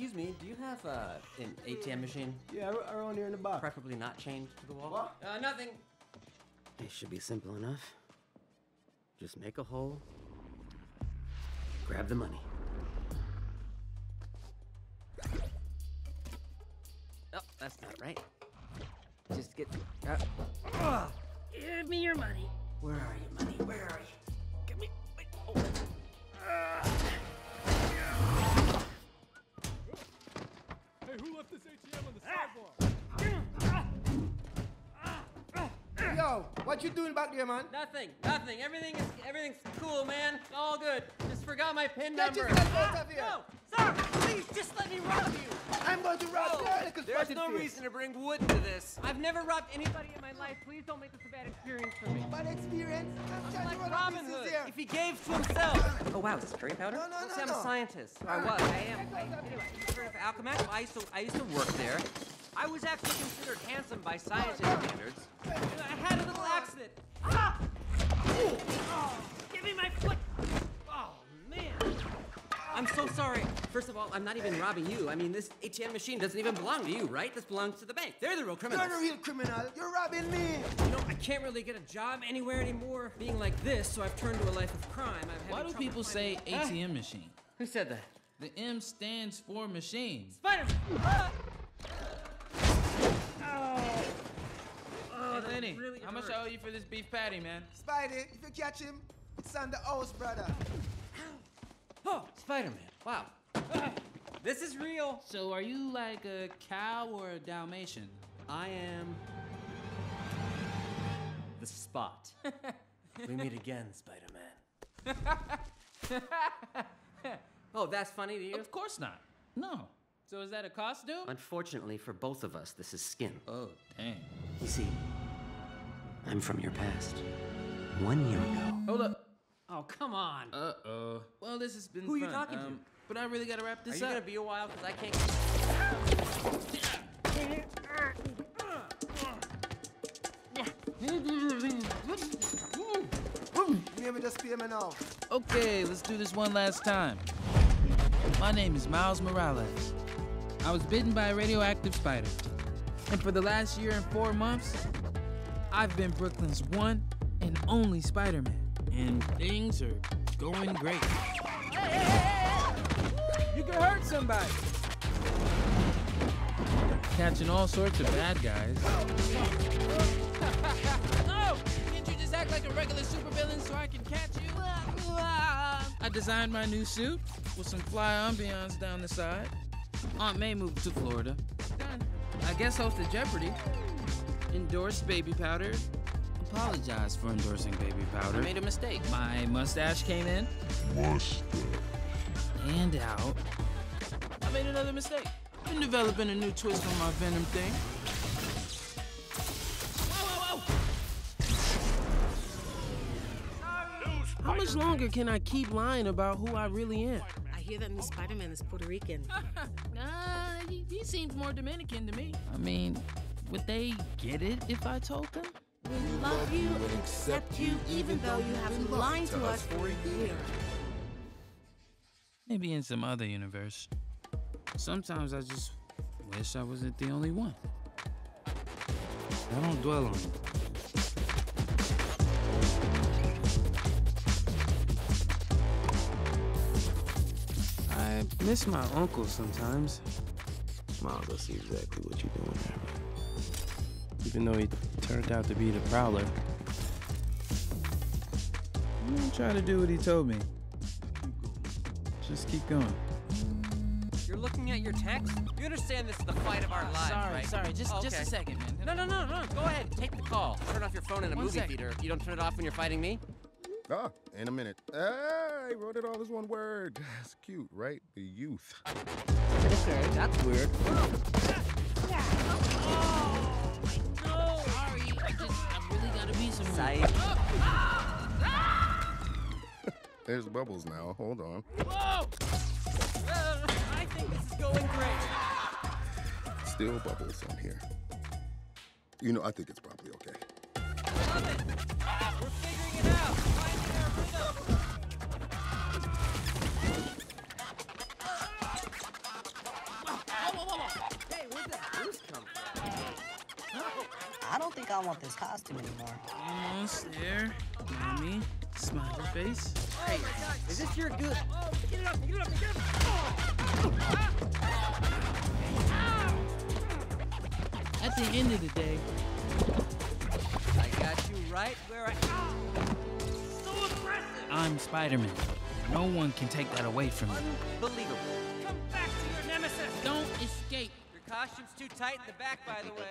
Excuse me, do you have an ATM machine? Yeah, around here in the box. Preferably not chained to the wall. What? Nothing. It should be simple enough. Just make a hole, grab the money. Oh, that's not right. Just get... Give me your money. Where are you, money? Where are you? Give me... Wait. Oh. Hey, who left this ATM on the sidewalk? Hey, yo, what you doing back there, man? Nothing. Everything's cool, man. All good. Just forgot my pin number. Just get here. No, sir, please, just let me rob you. I'm going to rob you. There's no reason to bring wood to this. I've never robbed anybody in my life. Please don't make this a bad experience for me. Bad experience? I'm trying like Robin Hood, if he gave to himself. Oh wow, is this curry powder? No. I'm a scientist. I am. Anyway, you've heard of Alchemax? I used to work there. I was actually considered handsome by scientific standards. I had a little accident. Ah! Oh, give me my foot! Oh, man. I'm so sorry. First of all, I'm not even robbing you. I mean, this ATM machine doesn't even belong to you, right? This belongs to the bank. They're the real criminals. You're the real criminal. You're robbing me. You know, I can't really get a job anywhere anymore being like this, so I've turned to a life of crime. Why do people say ATM machine? Who said that? The M stands for machine. Spider-Man! Oh, Lenny, really how much I owe you for this beef patty, man? Spidey, if you catch him, it's on the O's, brother. Oh, Spider-Man. Wow. This is real. So are you like a cow or a Dalmatian? I am... the spot. We meet again, Spider-Man. Oh, that's funny to you? Of course not. No. So is that a costume? Unfortunately for both of us, this is skin. Oh, dang. You see, I'm from your past. 1 year ago... Hold up. Oh, come on. Uh-oh. Well, this has been fun. Who are you talking to? But I really gotta wrap this up. Are you gonna be a while? Because I can't... Okay, let's do this one last time. My name is Miles Morales. I was bitten by a radioactive spider. And for the last year and 4 months, I've been Brooklyn's one and only Spider-Man. And things are going great. Hey! You could hurt somebody. Catching all sorts of bad guys. Oh! Can't you just act like a regular supervillain so I can catch you? I designed my new suit with some fly ambiance down the side. Aunt May moved to Florida. Done. I guest hosted Jeopardy. Endorsed baby powder. Apologize for endorsing baby powder. I made a mistake. My mustache came in. And out. I made another mistake. Been developing a new twist on my Venom thing. Whoa! How much longer can I keep lying about who I really am? I hear that new Spider-Man is Puerto Rican. Nah, he seems more Dominican to me. I mean, would they get it if I told them? We love you and accept you, even though you have been lying to us for a year. Maybe in some other universe. Sometimes I just wish I wasn't the only one. I don't dwell on it. I miss my uncle sometimes. Miles, I see exactly what you're doing there, man. Even though he turned out to be the Prowler. I'm gonna try to do what he told me. Just keep going. You're looking at your text? You understand this is the fight of our lives, right? Sorry, just a second, man. No. Go ahead, take the call. Turn off your phone in a movie theater. You don't turn it off when you're fighting me? Ah, in a minute. I wrote it all as one word. That's cute, right? The youth. Okay, that's weird. There's bubbles now. Hold on. Whoa! I think this is going great. Still bubbles on here. You know, I think it's probably okay. I love it. We're figuring it out. Finding our rhythm. I don't think I want this costume anymore. Almost there. Mommy, smiley face. Hey, is this your good? Get it up, get it up, get it up! At the end of the day, I got you right where I... So aggressive! I'm Spider-Man. No one can take that away from me. Unbelievable. Come back to your nemesis! Don't escape! Your costume's too tight in the back, by the way.